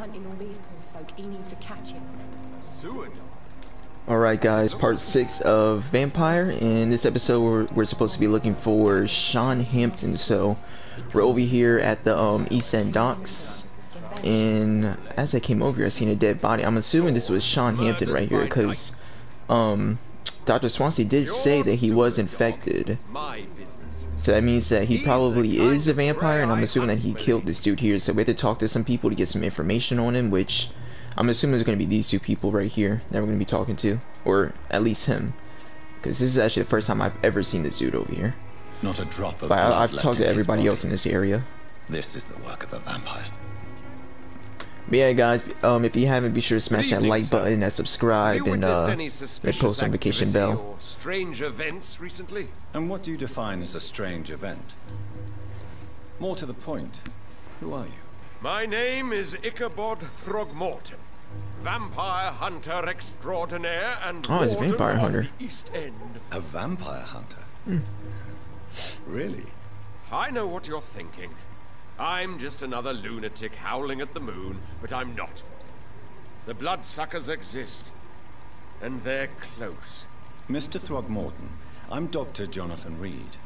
hunting all these poor folk. He needs to catch him. Soon. Alright guys, part 6 of Vampyr. In this episode we're supposed to be looking for Sean Hampton. So we're over here at the East End docks, and as I came over here I seen a dead body. I'm assuming this was Sean Hampton right here, because Dr. Swansea did say that he was infected. So that means that he probably is a vampire, and I'm assuming that he killed this dude here. So we have to talk to some people to get some information on him, which I'm assuming there's going to be these two people right here that we're going to be talking to, or at least him, because this is actually the first time I've ever seen this dude over here. Not a drop of blood left in his body. I've talked to everybody else in this area. This is the work of a vampire. But yeah guys, if you haven't, be sure to smash that like button, that subscribe, and that post notification bell. Strange events recently? And what do you define as a strange event? More to the point, who are you? My name is Ichabod Throgmorton, vampire hunter extraordinaire and warden of the East End. A vampire hunter? Mm. Really? I know what you're thinking. I'm just another lunatic howling at the moon, but I'm not. The bloodsuckers exist, and they're close. Mr. Throgmorton, I'm Dr. Jonathan Reed.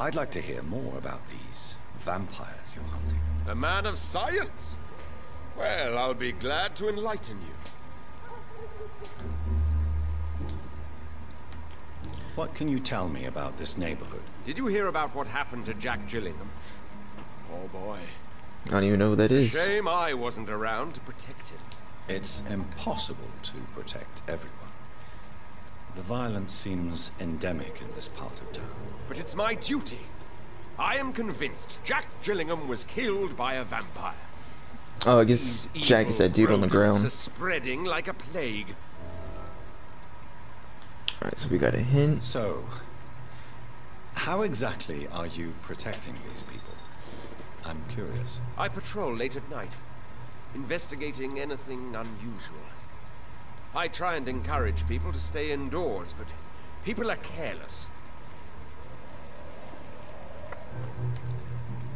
I'd like to hear more about these vampires you're hunting. A man of science? Well, I'll be glad to enlighten you. What can you tell me about this neighborhood? Did you hear about what happened to Jack Gillingham? Oh boy. I don't even know who that is. Shame I wasn't around to protect him. It's impossible to protect everyone. The violence seems endemic in this part of town. But it's my duty. I am convinced Jack Gillingham was killed by a vampire. Oh, I guess Jack is that dude on the ground. These spreading like a plague. Alright, so we got a hint. So, how exactly are you protecting these people? I'm curious. I patrol late at night, investigating anything unusual. I try and encourage people to stay indoors, but people are careless.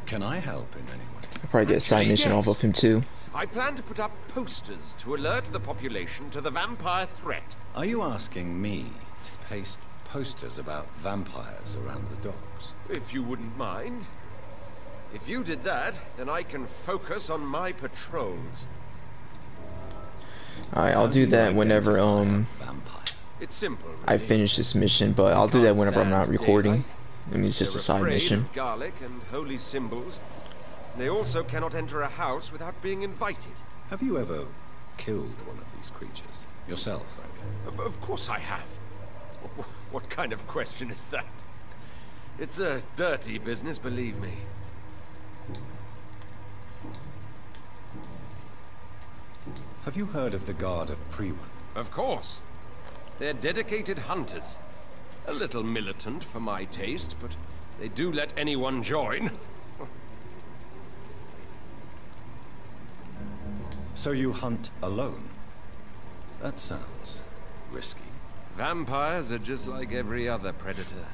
Can I help in any way? I'll probably get a side mission off of him too. I plan to put up posters to alert the population to the vampire threat. Are you asking me to paste posters about vampires around the docks? If you wouldn't mind. If you did that, then I can focus on my patrols. Alright, I'll do that whenever it's simple, really. I finish this mission, but I'll do that whenever I'm not recording. I mean, it's just a side mission. Garlic and holy symbols. They also cannot enter a house without being invited. Have you ever killed one of these creatures yourself? Of course I have. What kind of question is that? It's a dirty business, believe me. Have you heard of the Guard of Priwen? Of course. They're dedicated hunters. A little militant for my taste, but they do let anyone join. So you hunt alone? That sounds risky. Vampires are just like every other predator.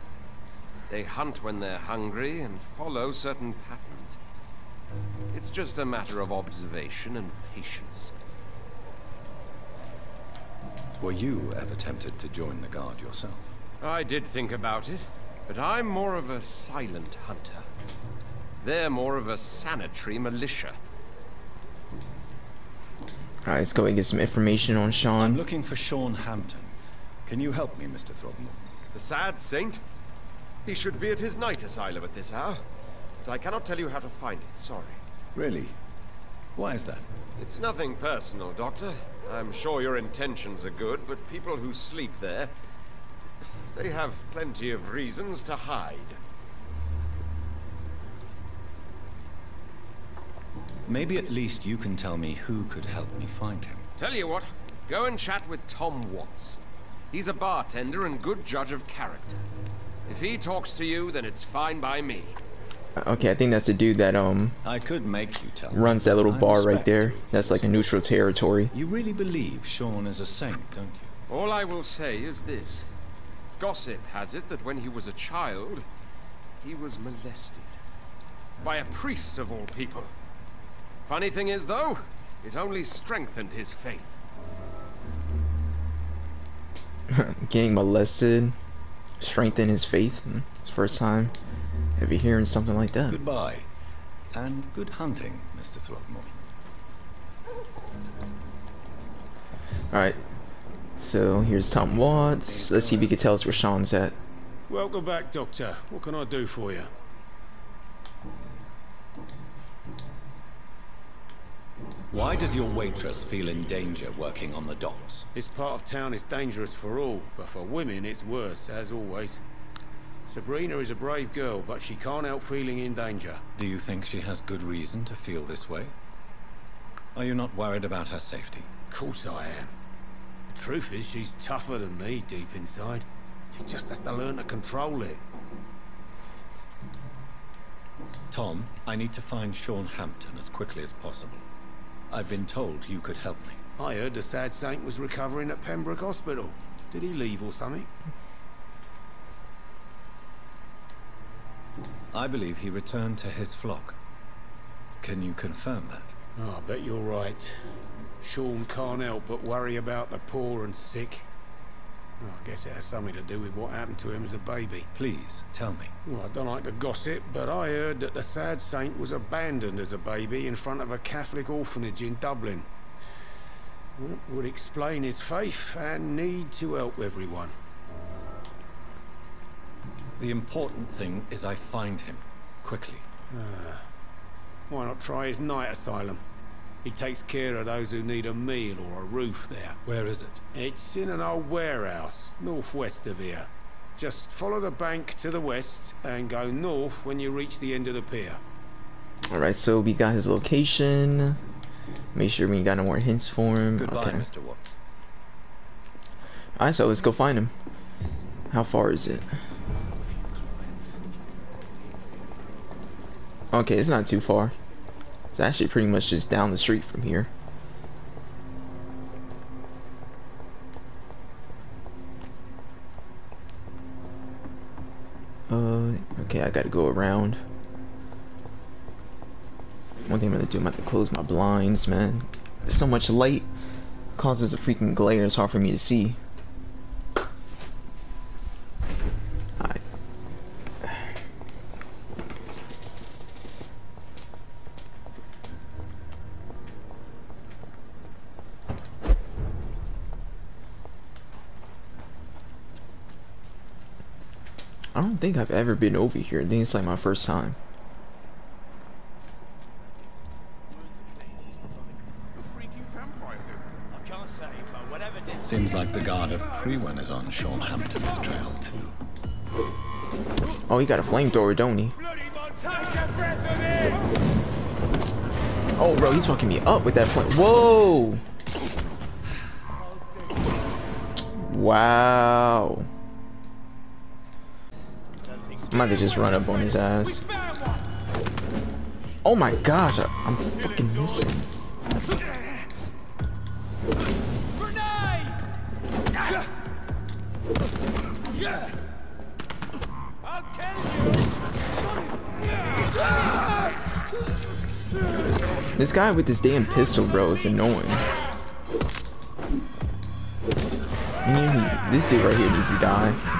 They hunt when they're hungry and follow certain patterns. It's just a matter of observation and patience. Were you ever tempted to join the guard yourself? I did think about it, but I'm more of a silent hunter. They're more of a sanitary militia. Alright, let's go and get some information on Sean. I'm looking for Sean Hampton. Can you help me, Mr. Throgmorton? The sad saint? He should be at his night asylum at this hour, but I cannot tell you how to find it, sorry. Really? Why is that? It's nothing personal, Doctor. I'm sure your intentions are good, but people who sleep there, they have plenty of reasons to hide. Maybe at least you can tell me who could help me find him. Tell you what, go and chat with Tom Watts. He's a bartender and good judge of character. If he talks to you, then it's fine by me. Okay, I think that's the dude that I could make you tell runs that little bar right there. That's like a neutral territory. You really believe Sean is a saint, don't you? All I will say is this. Gossip has it that when he was a child, he was molested by a priest of all people. Funny thing is, though, It only strengthened his faith. Getting molested strengthened his faith. It's first time ever hearing something like that. Goodbye, and good hunting, Mr. Throgmorton. Alright, so here's Tom Watts. Let's see if he can tell us where Sean's at. Welcome back, Doctor. What can I do for you? Why does your waitress feel in danger working on the docks? This part of town is dangerous for all, but for women it's worse, as always. Sabrina is a brave girl, but she can't help feeling in danger. Do you think she has good reason to feel this way? Are you not worried about her safety? Of course I am. The truth is, she's tougher than me deep inside. She just has to learn to control it. Tom, I need to find Sean Hampton as quickly as possible. I've been told you could help me. I heard the sad saint was recovering at Pembroke Hospital. Did he leave or something? I believe he returned to his flock. Can you confirm that? Oh, I bet you're right. Sean can't help but worry about the poor and sick. Well, I guess it has something to do with what happened to him as a baby. Please, tell me. Well, I don't like to gossip, but I heard that the sad saint was abandoned as a baby in front of a Catholic orphanage in Dublin. Well, it would explain his faith and need to help everyone. The important thing is I find him, quickly. Why not try his night asylum? He takes care of those who need a meal or a roof there. Where is it? It's in an old warehouse, northwest of here. Just follow the bank to the west and go north when you reach the end of the pier. Alright, so we got his location. Make sure we got no more hints for him. Goodbye, okay. Mr. Watts. Alright, so let's go find him. How far is it? Okay, it's not too far. It's actually pretty much just down the street from here. Okay, I gotta go around. One thing I'm gonna do, I'm gonna have to close my blinds, man. There's so much light, causes a freaking glare, it's hard for me to see. I don't think I've ever been over here. I think it's like my first time. Seems like the Guard of Priwen is on Sean Hampton's trail too. Oh, he got a flamethrower, don't he? Oh, bro, he's fucking me up with that flame. Whoa! Wow. I might have just run up on his ass. Oh my gosh, I'm fucking missing. This guy with this damn pistol, bro, is annoying. This dude right here needs to die.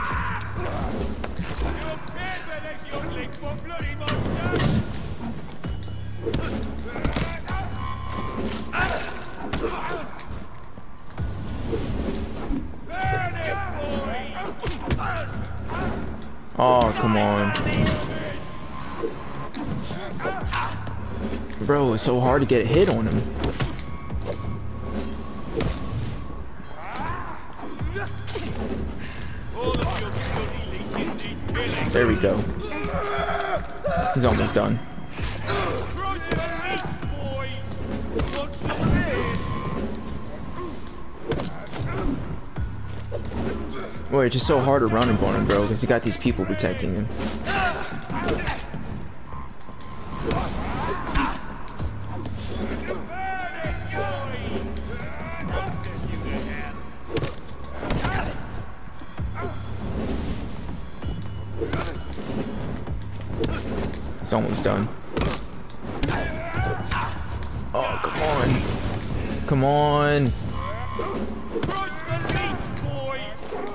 Oh, come on. Bro, it's so hard to get a hit on him. There we go. He's almost done. Boy, it's just so hard to run up on him, bro, because he got these people protecting him. It's almost done. Oh, come on. Come on. Cross the leech, boys.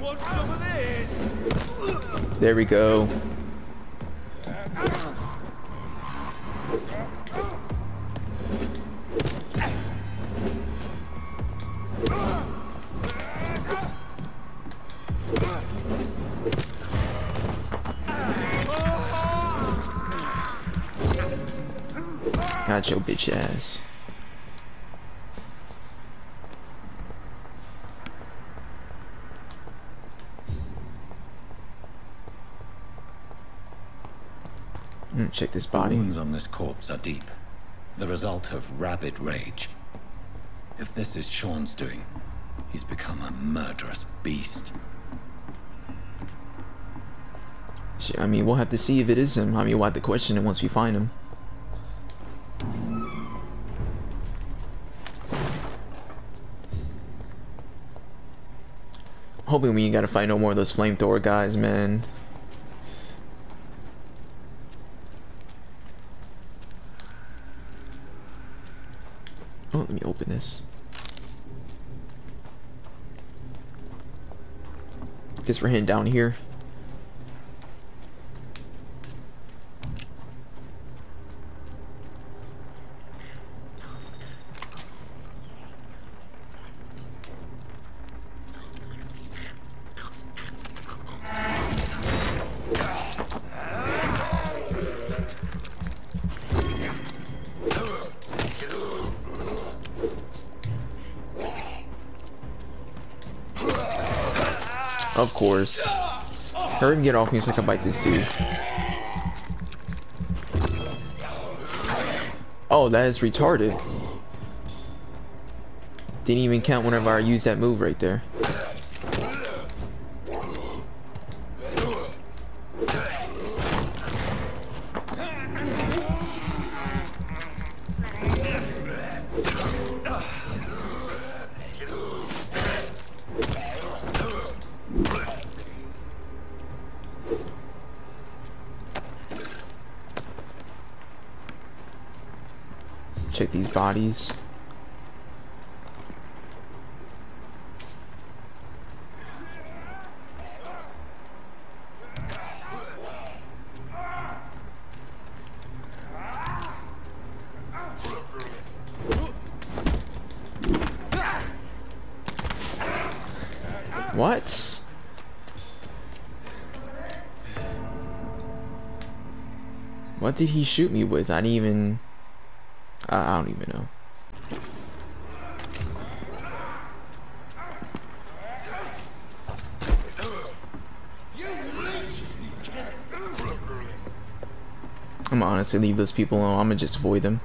Want some of this? There we go. Got your bitch ass. Check this body. The wounds on this corpse are deep, the result of rabid rage. If this is Sean's doing, he's become a murderous beast. I mean, we'll have to see if it is him. I mean, we'll have to question him once we find him. Hoping we ain't gotta fight no more of those flamethrower guys, man. Oh, let me open this. Guess we're heading down here. Of course. Hurry and get off me so I can bite this dude. Oh, that is retarded. Didn't even count whenever I used that move right there. Check these bodies. What? What did he shoot me with? I didn't even... I don't even know. I'm gonna honestly leave those people alone. I'm gonna just avoid them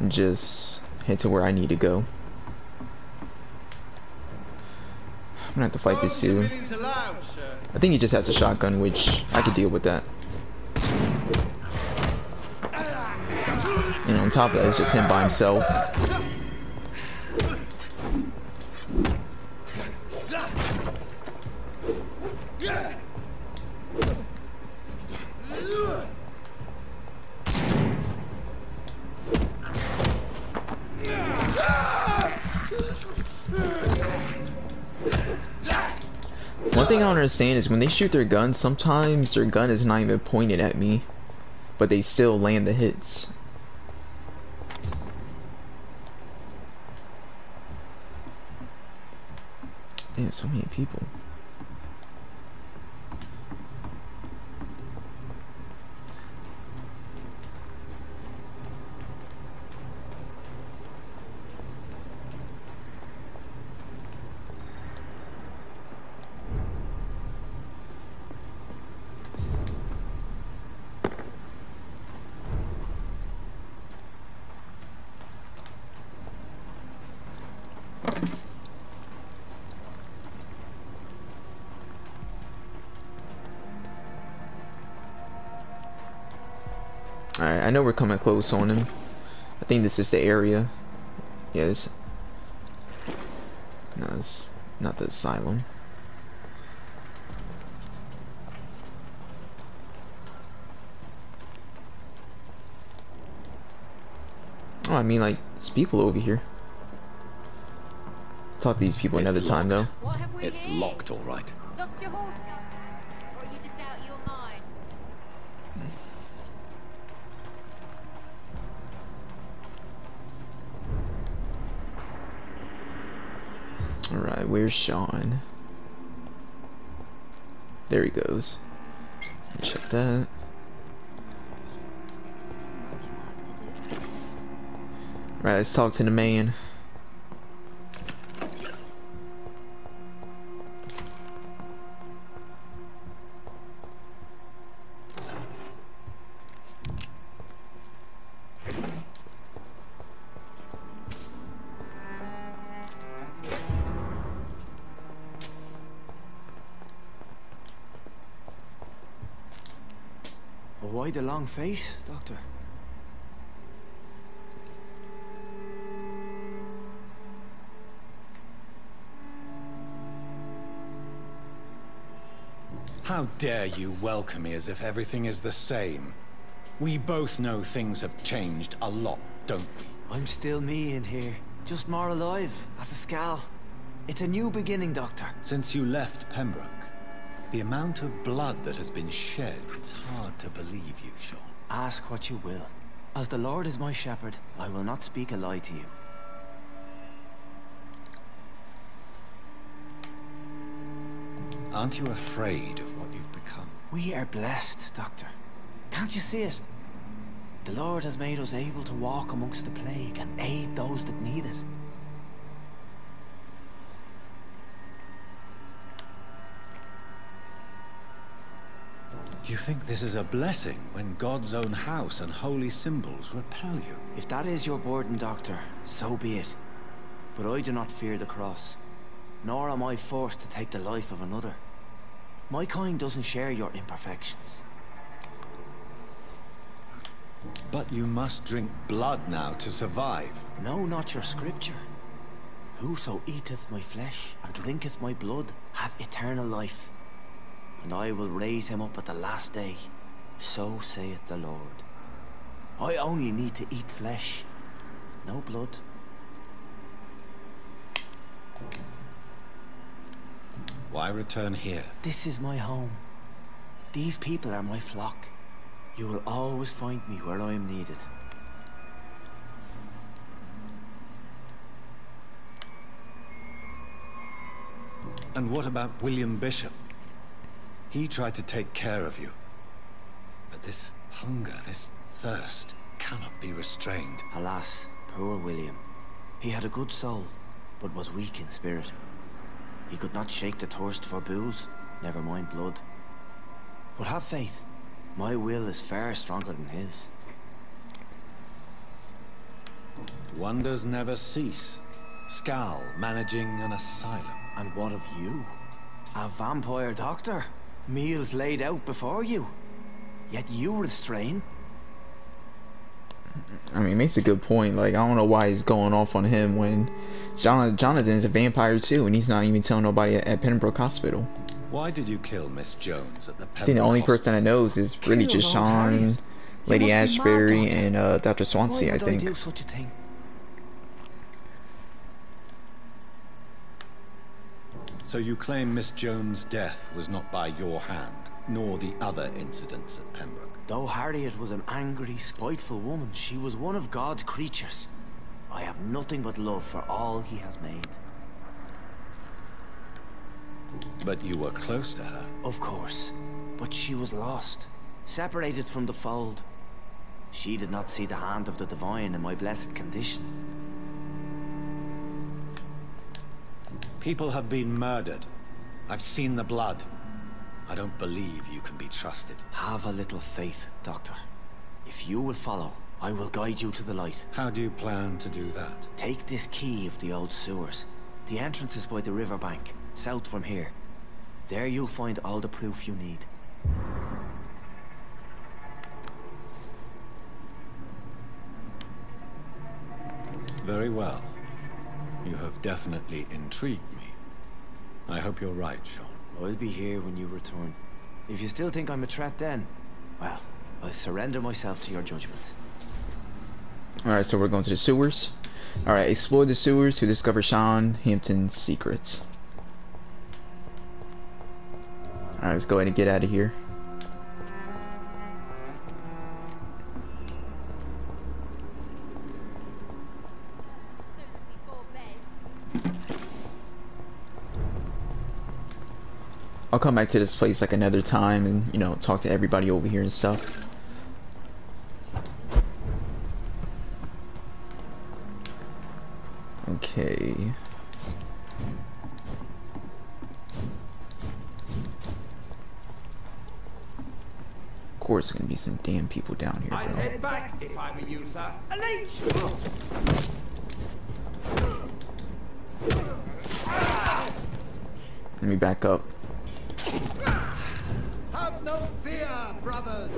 and just head to where I need to go. I'm gonna have to fight this dude. I think he just has a shotgun, which I could deal with that. And on top of that, it's just him by himself. One thing I don't understand is when they shoot their gun, sometimes their gun is not even pointed at me, but they still land the hits. Damn, so many people. Alright, I know we're coming close on him. I think this is the area. Yeah, this... No, it's not the asylum. Oh, I mean, like, there's people over here. I'll talk to these people another time, though. It's locked, all right. Lost your horse? Or are you just out of your mind? All right, where's Sean? There he goes. Check that. All right, let's talk to the man. A long face, Doctor. How dare you welcome me as if everything is the same? We both know things have changed a lot, don't we? I'm still me in here, just more alive, as a Skal. It's a new beginning, Doctor. Since you left Pembroke, the amount of blood that has been shed, it's hard to believe you, Sean. Ask what you will. As the Lord is my shepherd, I will not speak a lie to you. Aren't you afraid of what you've become? We are blessed, Doctor. Can't you see it? The Lord has made us able to walk amongst the plague and aid those that need it. You think this is a blessing when God's own house and holy symbols repel you? If that is your burden, Doctor, so be it. But I do not fear the cross, nor am I forced to take the life of another. My kind doesn't share your imperfections. But you must drink blood now to survive. No, not your scripture. Whoso eateth my flesh and drinketh my blood hath eternal life. And I will raise him up at the last day, so saith the Lord. I only need to eat flesh, no blood. Why return here? This is my home. These people are my flock. You will always find me where I am needed. And what about William Bishop? He tried to take care of you, but this hunger, this thirst, cannot be restrained. Alas, poor William. He had a good soul, but was weak in spirit. He could not shake the thirst for booze, never mind blood. But have faith. My will is far stronger than his. Wonders never cease. Skal managing an asylum. And what of you? A vampire doctor? Meals laid out before you, yet you restrain. I mean, it makes a good point. Like, I don't know why he's going off on him when Jonathan's a vampire too, and he's not even telling nobody at Pembroke Hospital. Why did you kill Miss Jones at the Pembroke? I think the only person that knows is really just Sean, Lady Ashbury, and Dr. Swansea. I think. Why would I do such a thing? So you claim Miss Jones' death was not by your hand, nor the other incidents at Pembroke? Though Harriet was an angry, spiteful woman, she was one of God's creatures. I have nothing but love for all he has made. But you were close to her. Of course, but she was lost, separated from the fold. She did not see the hand of the divine in my blessed condition. People have been murdered. I've seen the blood. I don't believe you can be trusted. Have a little faith, Doctor. If you will follow, I will guide you to the light. How do you plan to do that? Take this key of the old sewers. The entrance is by the riverbank, south from here. There you'll find all the proof you need. Very well. You have definitely intrigued me. I hope you're right, Sean. I'll be here when you return. If you still think I'm a threat then, well, I'll surrender myself to your judgment. Alright, so we're going to the sewers. Alright, explore the sewers to discover Sean Hampton's secrets. Alright, let's go ahead and get out of here. I'll come back to this place like another time and, you know, talk to everybody over here and stuff. Okay. Of course, there's gonna be some damn people down here, bro. I'd head back if I were you, sir. Let me back up. Have no fear, brothers.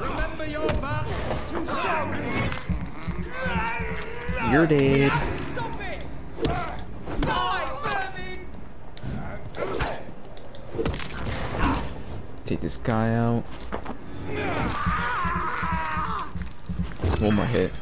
Remember your battles to stop. You're dead. Stop it. Take this guy out. One more hit.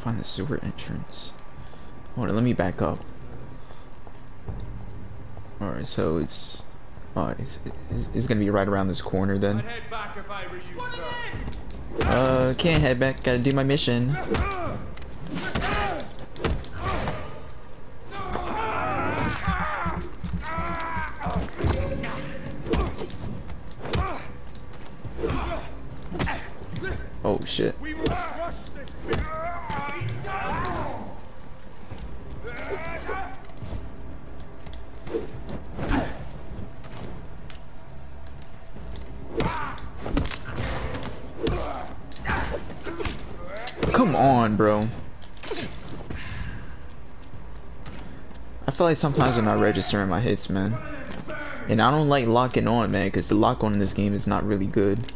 Find the sewer entrance. Hold on, let me back up. Alright, so it's gonna be right around this corner then. Head back if I wish you, sir. Can't head back, gotta do my mission. Oh shit. Come on, bro. I feel like sometimes I'm not registering my hits, man. And I don't like locking on, man, because the lock on in this game is not really good.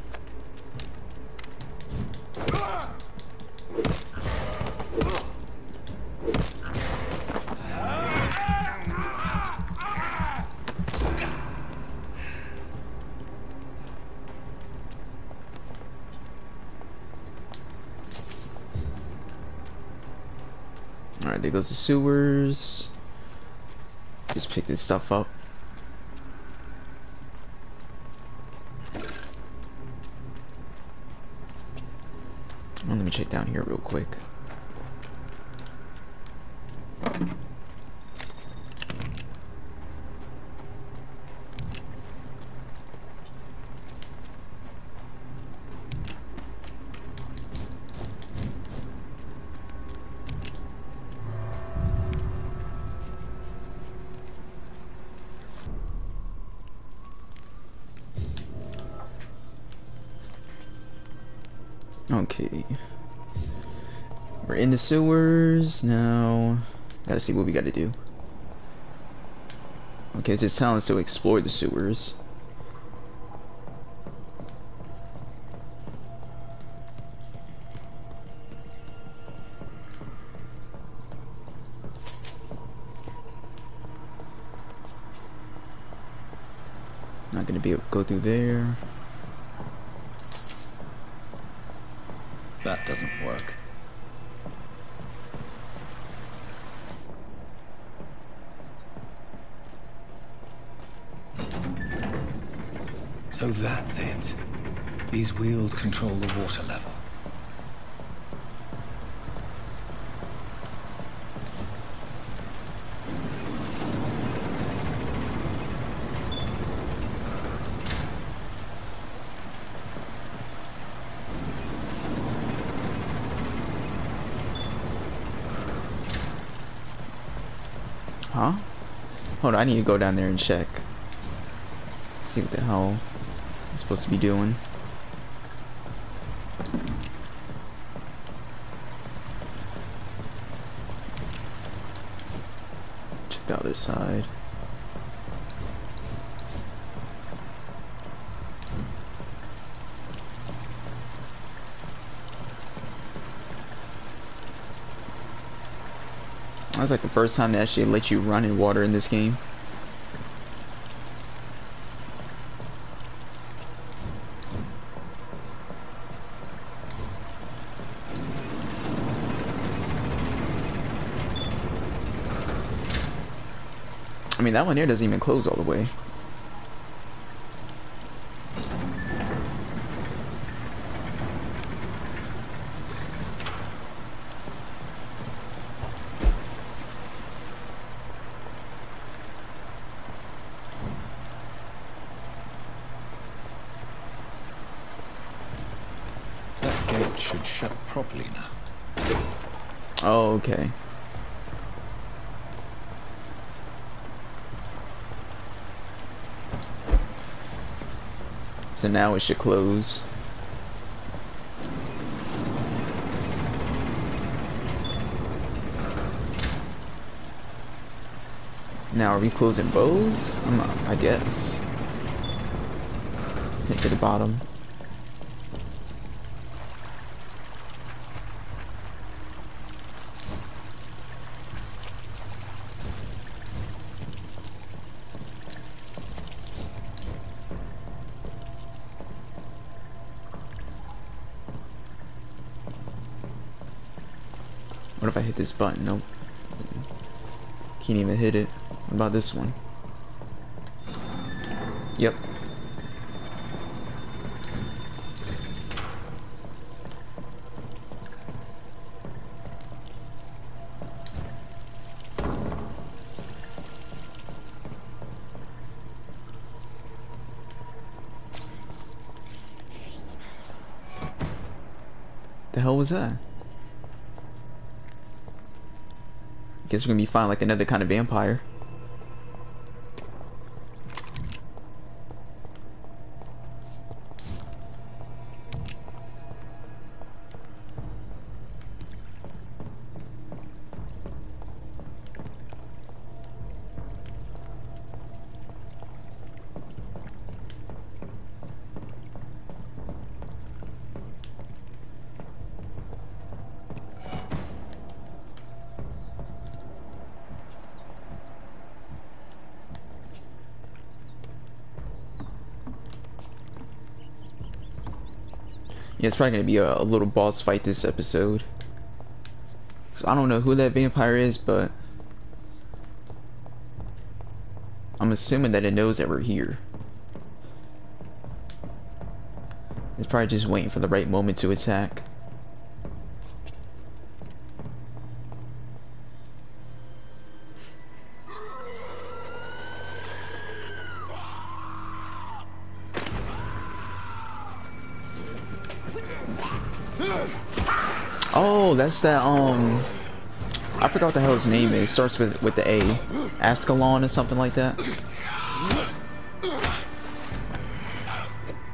Alright, there goes the sewers. Just pick this stuff up. Let me check down here real quick. Okay, we're in the sewers now. Gotta see what we gotta do. Okay, so it's telling us to explore the sewers. Not gonna be able to go through there. That doesn't work. So that's it. These wheels control the water level. Huh? Hold on, I need to go down there and check. See what the hell I'm supposed to be doing. Check the other side. That was like the first time they actually let you run in water in this game. I mean, that one there doesn't even close all the way. Okay. So now it should close. Now are we closing both? I'm not, I guess. Hit to the bottom. What if I hit this button? Nope. Can't even hit it. What about this one? Yep. The hell was that? Guess we're gonna be fine, like another kind of vampire. Yeah, it's probably gonna be a little boss fight this episode. So I don't know who that vampire is, but I'm assuming that it knows that we're here. It's probably just waiting for the right moment to attack. Oh, that's that, I forgot what the hell his name is. It starts with the A. Ascalon or something like that.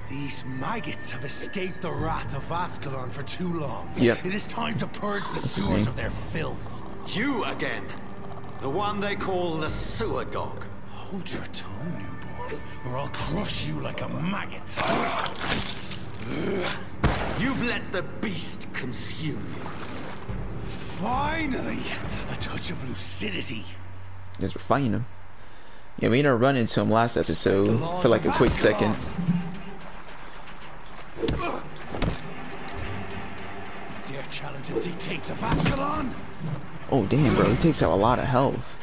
These maggots have escaped the wrath of Ascalon for too long. Yep. It is time to purge the sewers of their filth. You again. The one they call the sewer dog. Hold your tongue, newborn, or I'll crush you like a maggot. You've let the beast consume you. Finally, a touch of lucidity. Guess we're fighting him. Yeah, we ended up running into him last episode for like a quick second. Dare challenge the dictates of Vaskalon? Oh damn, bro, he takes out a lot of health.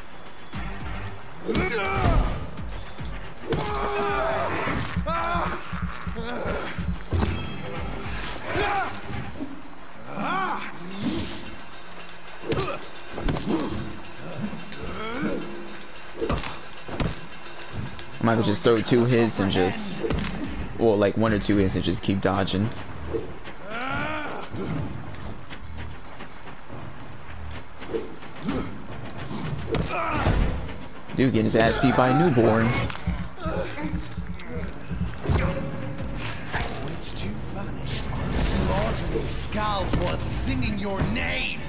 I might just throw two hits and just, well, like one or two hits and just keep dodging. Dude getting his ass beat by a newborn. Once you vanished, I'll slaughter these skulls while singing your name.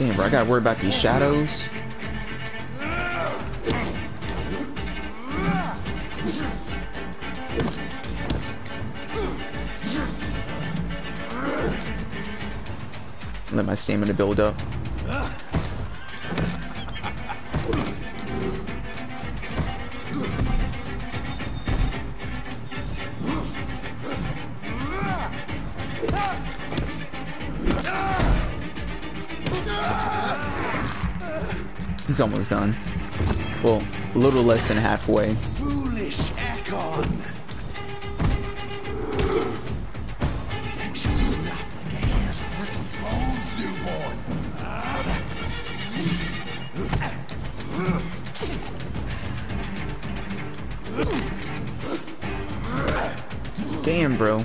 Damn, bro, I gotta worry about these shadows. Let my stamina build up. He's almost done. Well, a little less than halfway. Foolish Ekon. Damn, bro.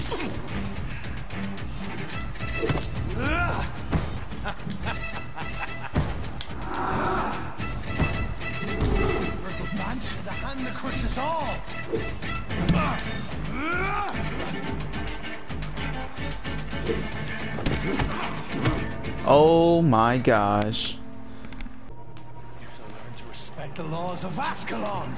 Oh my gosh. You shall learn to respect the laws of Ascalon.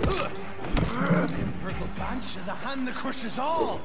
The infernal branch of the hand that crushes all.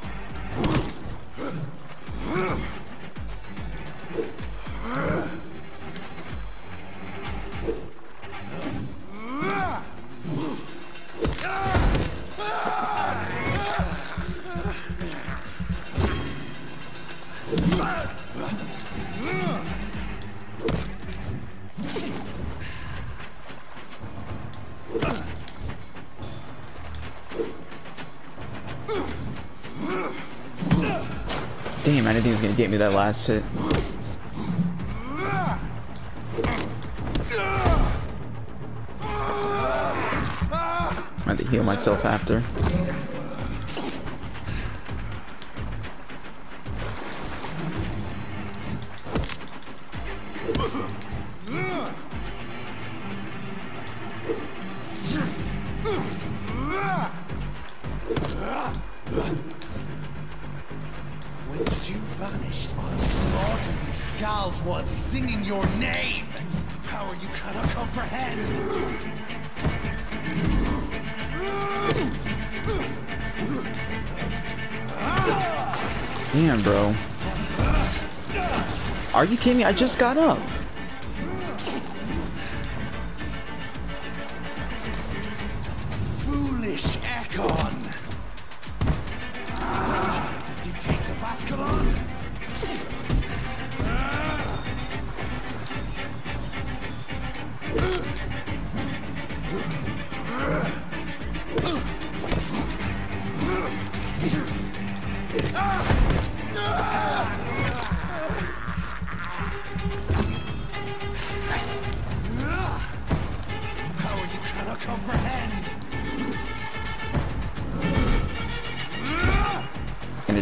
Damn, I didn't think he was gonna get me that last hit. I had to heal myself after. Damn, bro. Are you kidding me? I just got up. Foolish Ekon. The dictates of Ascalon.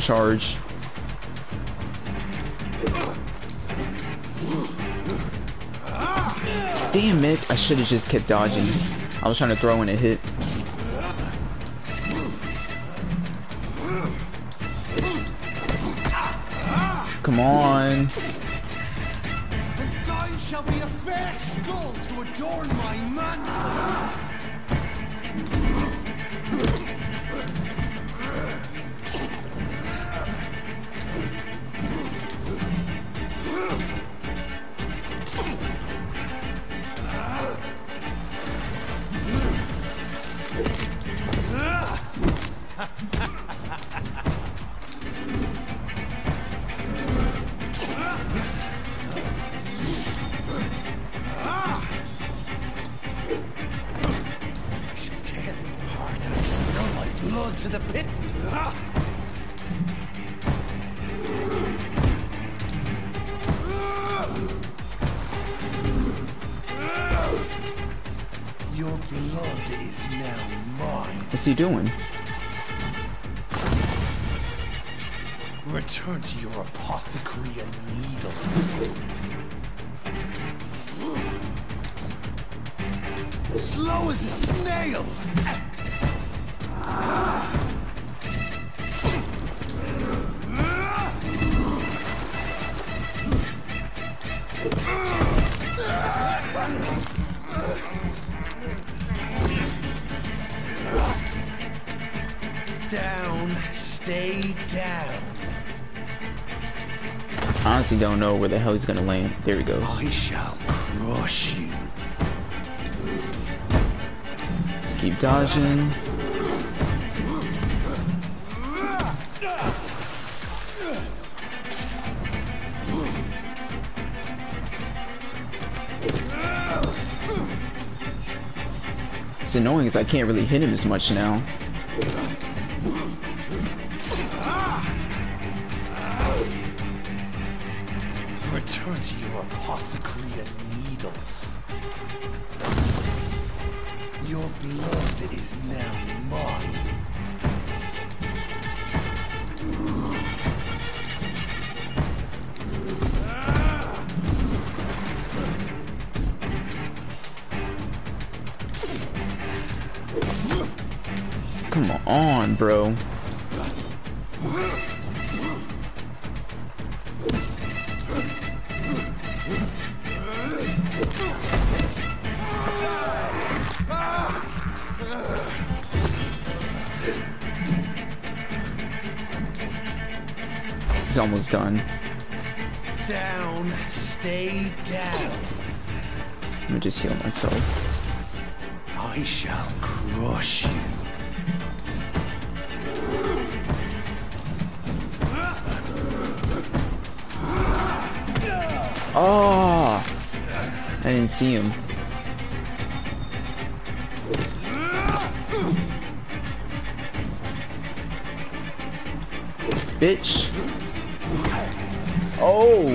Charge. Damn it, I should have just kept dodging. I was trying to throw in a hit. Come on. And thine shall be a fair skull to adorn my mantle. To the pit. Your blood is now mine. What's he doing? Return to your apothecary and needles. Slow as a snail! Down, stay down. Honestly, don't know where the hell he's gonna land. There he goes. I shall crush you. Just keep dodging. It's annoying because I can't really hit him as much now. Return to your apothecary and needles. Your blood is now mine. Come on, bro. He's almost done. Down, stay down. Let me just heal myself. I shall crush you. Oh, I didn't see him. Bitch. Oh!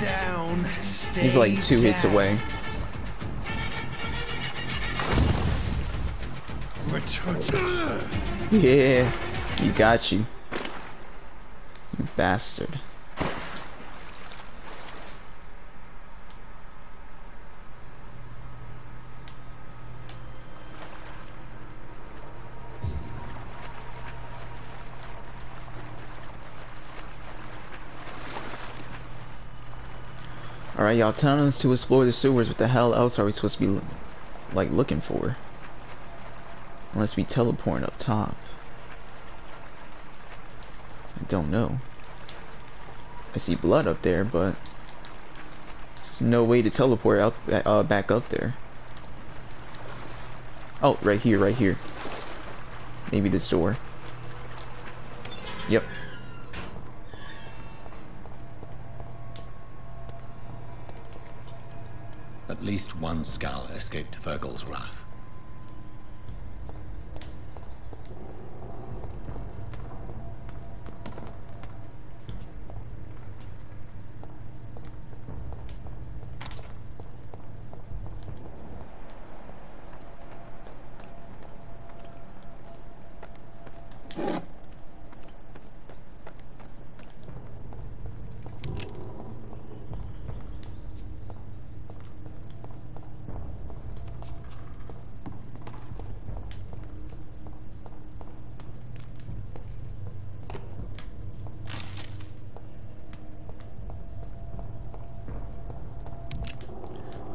Down, stay. He's like two hits away. Return. Yeah, you got you bastard. Alright, y'all, telling us to explore the sewers. What the hell else are we supposed to be like looking for? Unless we teleport up top. I don't know. I see blood up there, but there's no way to teleport out back up there. Oh, right here, right here. Maybe this door. Yep. At least one Skal escaped Fergal's wrath.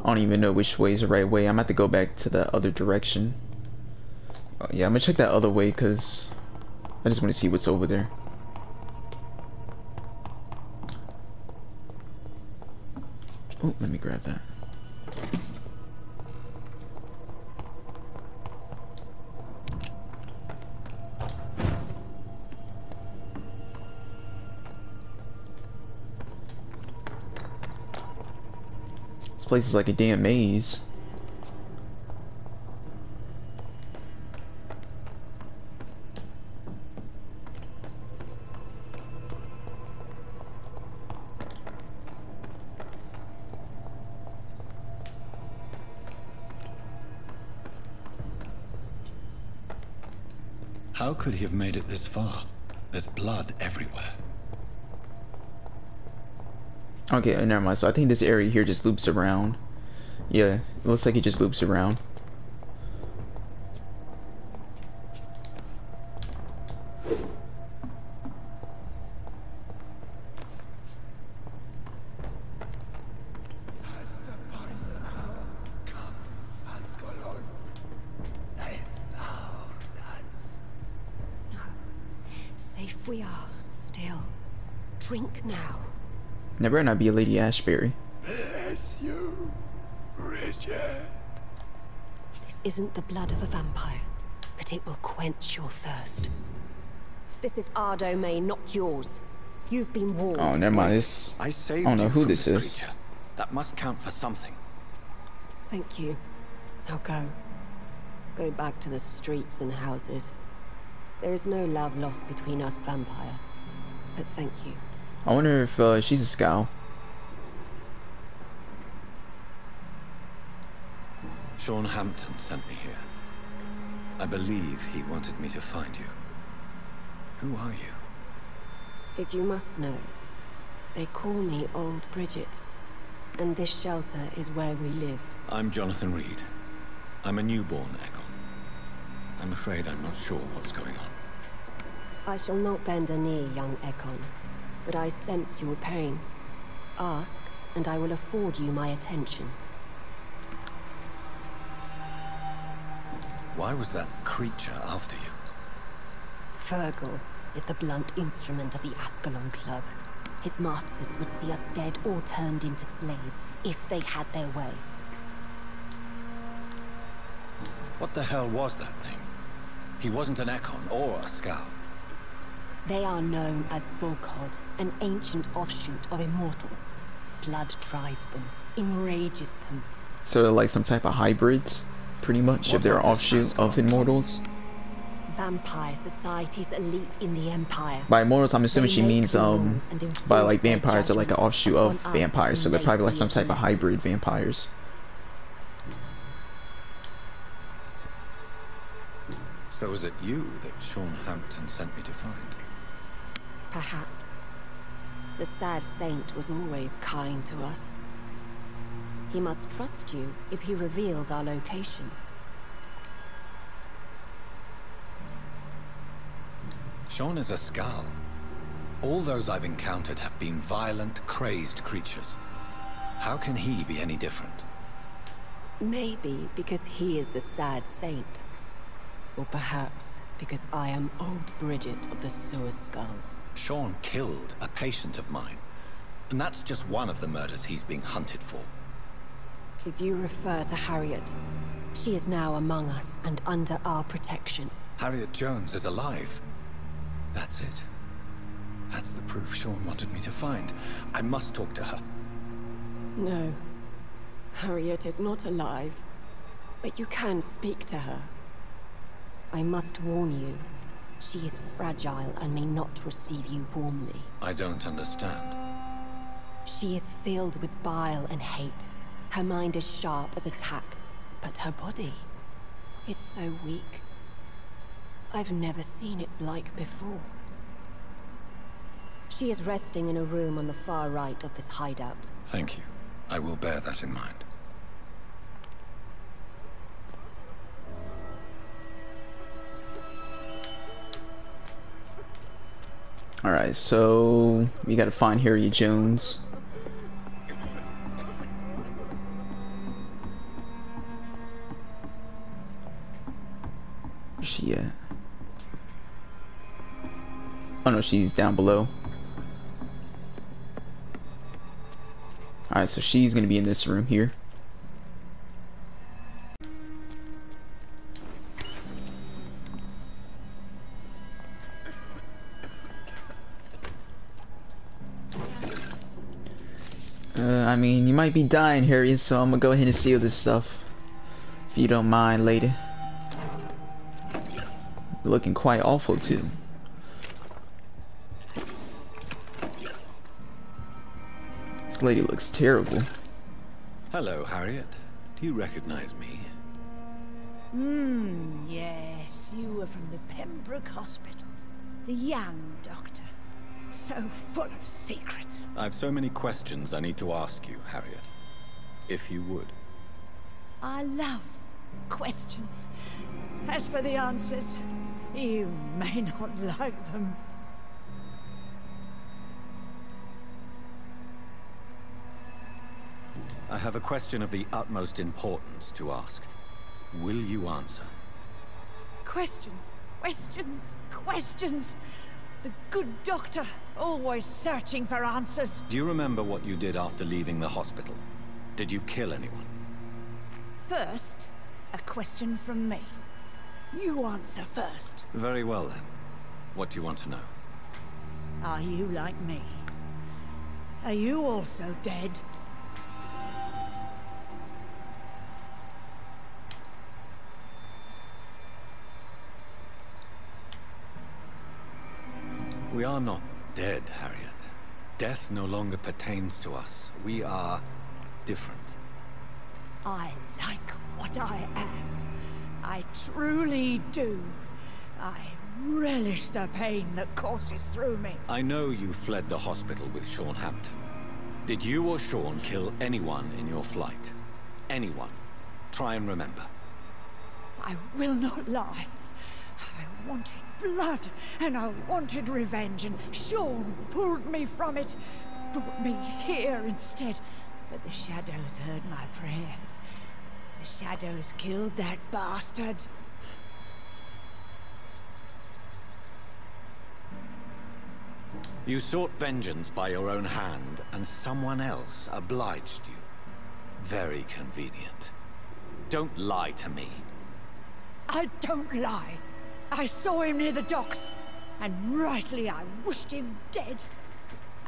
I don't even know which way is the right way. I'm gonna have to go back to the other direction. Oh, yeah, I'm gonna check that other way because I just want to see what's over there. Oh, let me grab that. This place is like a damn maze. How could he have made it this far? There's blood everywhere. Okay, never mind. So I think this area here just loops around. Yeah, it looks like it just loops around. There better not be a Lady Ashbury. Bless you, Richard. This isn't the blood of a vampire, but it will quench your thirst. This is our domain, not yours. You've been warned. Oh, never mind. This, I don't know who this is. Creature. That must count for something. Thank you. Now go. Go back to the streets and houses. There is no love lost between us, vampire. But thank you. I wonder if she's a Skal. Sean Hampton sent me here. I believe he wanted me to find you. Who are you? If you must know, they call me Old Bridget, and this shelter is where we live. I'm Jonathan Reed. I'm a newborn Ekon. I'm afraid I'm not sure what's going on. I shall not bend a knee, young Ekon. But I sense your pain. Ask, and I will afford you my attention. Why was that creature after you? Fergal is the blunt instrument of the Ascalon Club. His masters would see us dead or turned into slaves, if they had their way. What the hell was that thing? He wasn't an Ekon or a Skal. They are known as Volcod, an ancient offshoot of immortals. Blood drives them, enrages them. So they're like some type of hybrids, pretty much, what if they're an offshoot of immortals? Vampire society's elite in the Empire. By immortals, I'm assuming she means, by like vampires are like an offshoot of vampires, so they're probably like some type of hybrid vampires. So was it you that Sean Hampton sent me to find? Perhaps. The sad saint was always kind to us. He must trust you if he revealed our location. Sean is a Skal. All those I've encountered have been violent, crazed creatures. How can he be any different? Maybe because he is the sad saint. Or perhaps because I am Old Bridget of the Sewer Skulls. Sean killed a patient of mine, and that's just one of the murders he's being hunted for. If you refer to Harriet, she is now among us and under our protection. Harriet Jones is alive. That's it. That's the proof Sean wanted me to find. I must talk to her. No, Harriet is not alive, but you can speak to her. I must warn you, she is fragile and may not receive you warmly. I don't understand. She is filled with bile and hate. Her mind is sharp as attack, but her body is so weak. I've never seen its like before. She is resting in a room on the far right of this hideout. Thank you. I will bear that in mind. Alright, so we gotta find Harriet Jones. Where's she at? Oh no, she's down below. Alright, so she's gonna be in this room here. I mean, you might be dying, Harriet, so I'm gonna go ahead and seal this stuff, if you don't mind, lady. Looking quite awful, too. This lady looks terrible. Hello, Harriet. Do you recognize me? Yes, you were from the Pembroke Hospital. The young doctor. So full of secrets. I have so many questions I need to ask you, Harriet. If you would. I love questions. As for the answers, you may not like them. I have a question of the utmost importance to ask. Will you answer? Questions, questions, questions. The good doctor, always searching for answers. Do you remember what you did after leaving the hospital? Did you kill anyone? First, a question from me. You answer first. Very well then. What do you want to know? Are you like me? Are you also dead? We are not dead, Harriet. Death no longer pertains to us. We are different. I like what I am. I truly do. I relish the pain that courses through me. I know you fled the hospital with Sean Hampton. Did you or Sean kill anyone in your flight? Anyone? Try and remember. I will not lie. I wanted blood, and I wanted revenge, and Sean pulled me from it, brought me here instead. But the shadows heard my prayers. The shadows killed that bastard. You sought vengeance by your own hand, and someone else obliged you. Very convenient. Don't lie to me. I don't lie. I saw him near the docks, and rightly I wished him dead.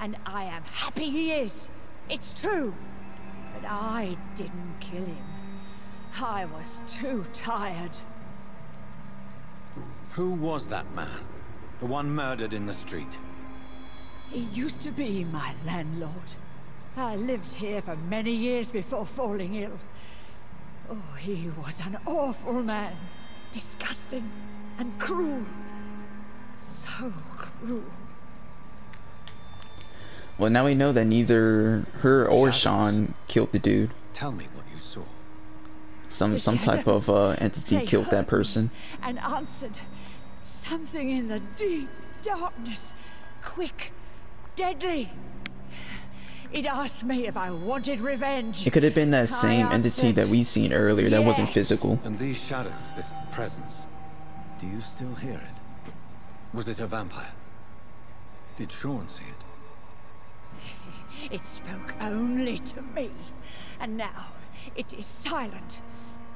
And I am happy he is. It's true. But I didn't kill him. I was too tired. Who was that man? The one murdered in the street? He used to be my landlord. I lived here for many years before falling ill. Oh, he was an awful man. Disgusting. And cruel. So cruel. Well, now we know that neither her or Sean killed the dude. Tell me what you saw. Some type of entity killed that person. And answered something in the deep darkness. Quick. Deadly. It asked me if I wanted revenge. It could have been that same entity that we seen earlier that wasn't physical. And these shadows, this presence. Do you still hear it? Was it a vampire? Did Sean see it? It spoke only to me. And now it is silent.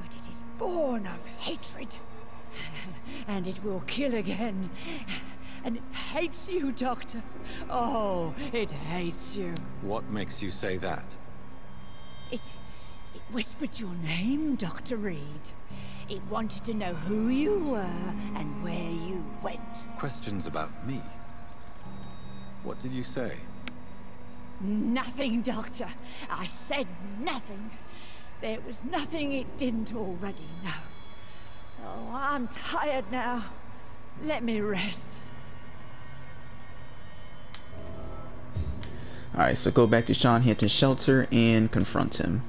But it is born of hatred. And it will kill again. And it hates you, Doctor. Oh, it hates you. What makes you say that? It whispered your name, Dr. Reed. It wanted to know who you were and where you went. Questions about me? What did you say? Nothing, Doctor. I said nothing. There was nothing it didn't already know. Oh, I'm tired now. Let me rest. Alright, so go back to Sean Hampton's shelter and confront him.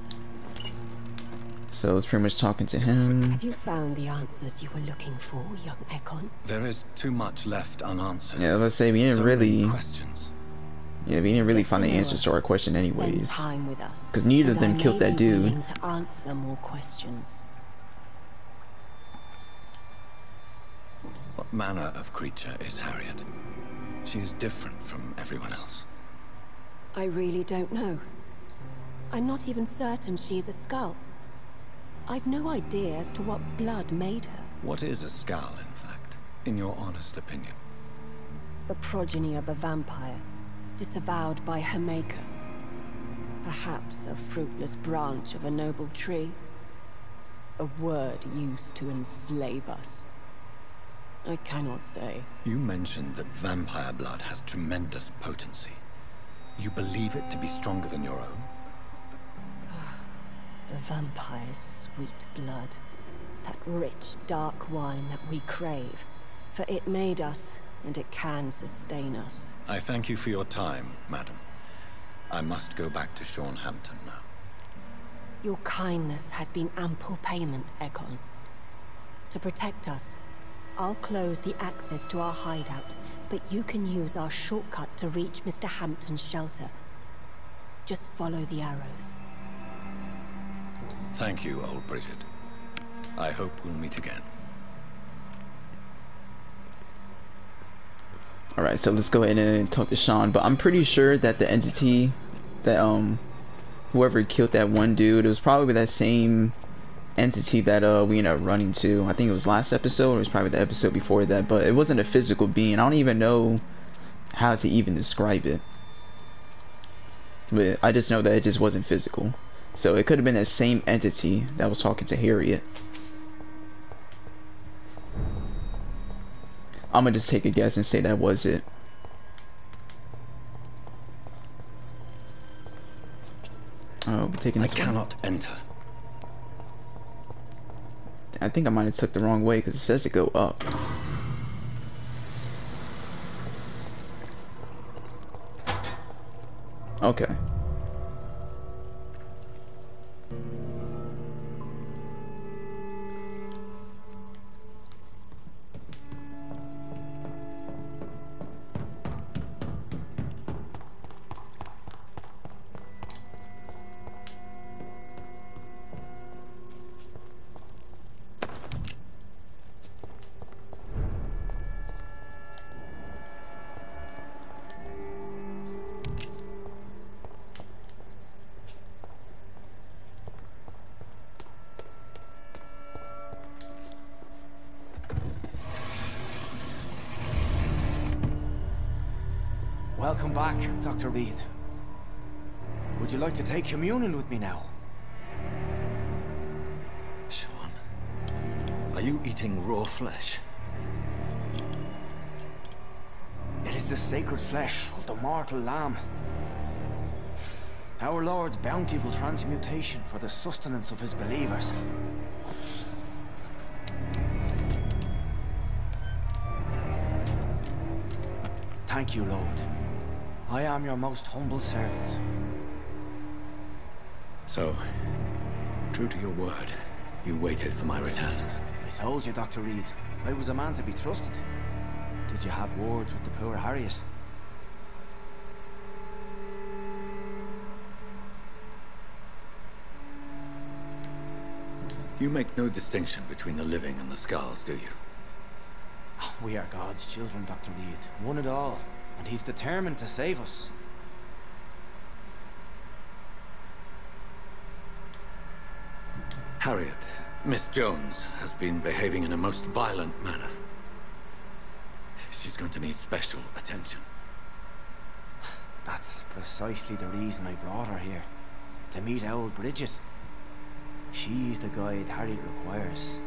So it's pretty much talking to him. Have you found the answers you were looking for, young Ekon? There is too much left unanswered. Yeah, let's say we didn't really find the answers to our question anyways. Because neither of them killed that dude. To answer more questions. What manner of creature is Harriet? She is different from everyone else. I really don't know. I'm not even certain she is a Skal. I've no idea as to what blood made her. What is a Skal, in fact, in your honest opinion? The progeny of a vampire, disavowed by her maker. Perhaps a fruitless branch of a noble tree. A word used to enslave us. I cannot say. You mentioned that vampire blood has tremendous potency. You believe it to be stronger than your own? The vampire's sweet blood. that rich, dark wine that we crave, for it made us, and it can sustain us. I thank you for your time, madam. I must go back to Sean Hampton now. Your kindness has been ample payment, Ekon. To protect us, I'll close the access to our hideout, but you can use our shortcut to reach Mr. Hampton's shelter. Just follow the arrows. Thank you, Old Bridget. I hope we'll meet again. Alright, so let's go ahead and talk to Sean, but I'm pretty sure that the entity that, whoever killed that one dude, it was probably that same entity that we ended up running to. I think it was last episode, or it was probably the episode before that, but it wasn't a physical being. I don't even know how to even describe it, but I just know that it just wasn't physical. So it could have been that same entity that was talking to Harriet. I'm gonna just take a guess and say that was it. Oh, we're taking this. I cannot enter. I think I might have took the wrong way because it says to go up. Okay. Welcome back, Dr. Reed. Would you like to take communion with me now? Sean, are you eating raw flesh? It is the sacred flesh of the mortal lamb. Our Lord's bountiful transmutation for the sustenance of his believers. Thank you, Lord. I am your most humble servant. So, true to your word, you waited for my return. I told you, Dr. Reed, I was a man to be trusted. Did you have words with the poor Harriet? You make no distinction between the living and the Skals, do you? We are God's children, Dr. Reed, one and all. And he's determined to save us. Harriet, Miss Jones, has been behaving in a most violent manner. She's going to need special attention. That's precisely the reason I brought her here. To meet Old Bridget. She's the guide Harriet requires.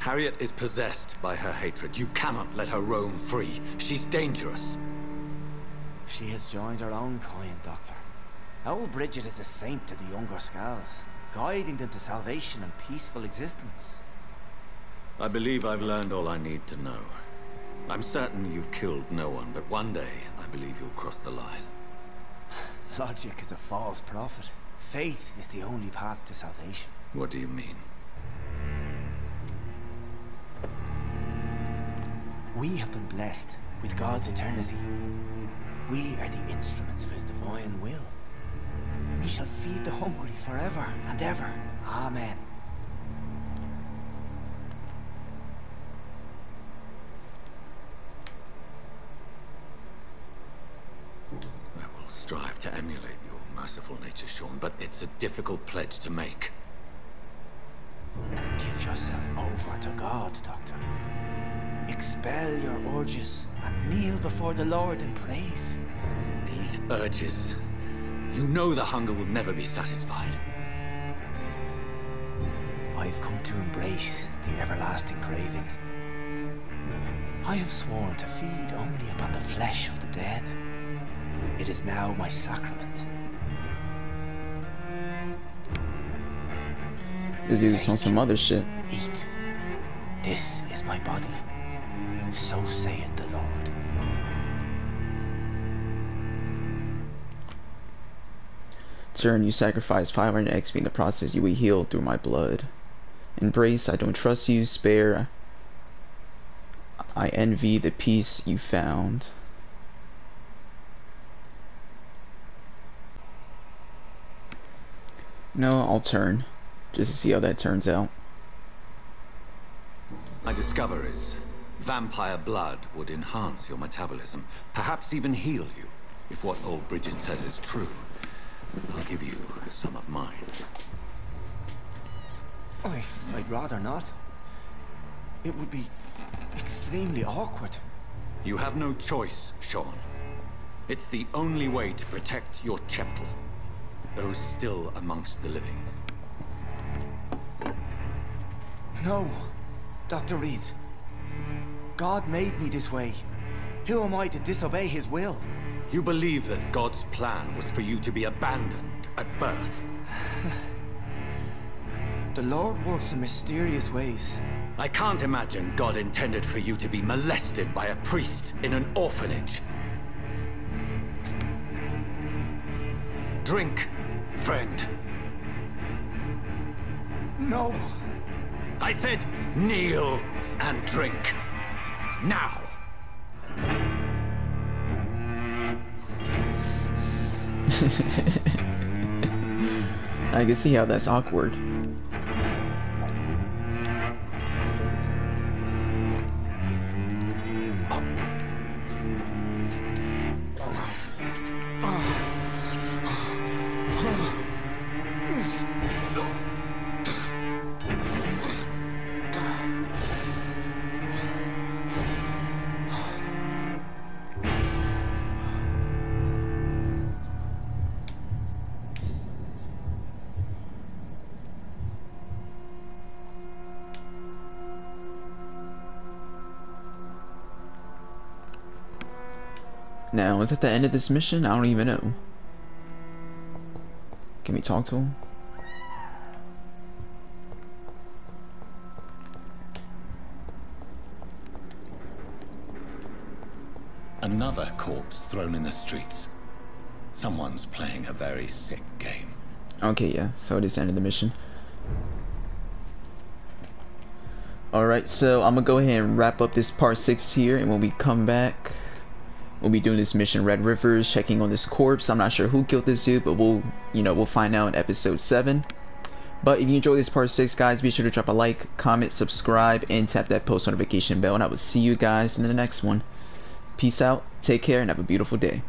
Harriet is possessed by her hatred. You cannot let her roam free. She's dangerous. She has joined her own kind, Doctor. Old Bridget is a saint to the younger Skals, guiding them to salvation and peaceful existence. I believe I've learned all I need to know. I'm certain you've killed no one, but one day I believe you'll cross the line. Logic is a false prophet. Faith is the only path to salvation. What do you mean? We have been blessed with God's eternity. We are the instruments of his divine will. We shall feed the hungry forever and ever. Amen. I will strive to emulate your merciful nature, Sean, but it's a difficult pledge to make. Give yourself over to God, Doctor. Expel your urges and kneel before the Lord in praise. These urges, you know the hunger will never be satisfied. I've come to embrace the everlasting craving. I have sworn to feed only upon the flesh of the dead. It is now my sacrament. This dude's on some other shit. Eat. This is my body. So saith the Lord. Turn, you sacrifice 500 XP in the process. You will heal through my blood. Embrace, I don't trust you. Spare, I envy the peace you found. No, I'll turn, just to see how that turns out. My discoveries, vampire blood would enhance your metabolism, perhaps even heal you, if what old Bridget says is true. I'll give you some of mine. I'd rather not. It would be extremely awkward. You have no choice, Sean. It's the only way to protect your chapel. Those still amongst the living. No, Dr. Reed. God made me this way. Who am I to disobey his will? You believe that God's plan was for you to be abandoned at birth? The Lord works in mysterious ways. I can't imagine God intended for you to be molested by a priest in an orphanage. Drink, friend. No. I said kneel and drink. Now. I can see how that's awkward. Now, is that the end of this mission? I don't even know. Can we talk to him? Another corpse thrown in the streets. Someone's playing a very sick game. Okay, yeah, so it is the end of the mission. Alright, so I'm gonna go ahead and wrap up this part 6 here, and when we come back, we'll be doing this mission Red Rivers, checking on this corpse. I'm not sure who killed this dude, but we'll find out in episode 7. But if you enjoyed this part 6, guys, be sure to drop a like, comment, subscribe, and tap that post notification bell. And I will see you guys in the next one. Peace out, take care, and have a beautiful day.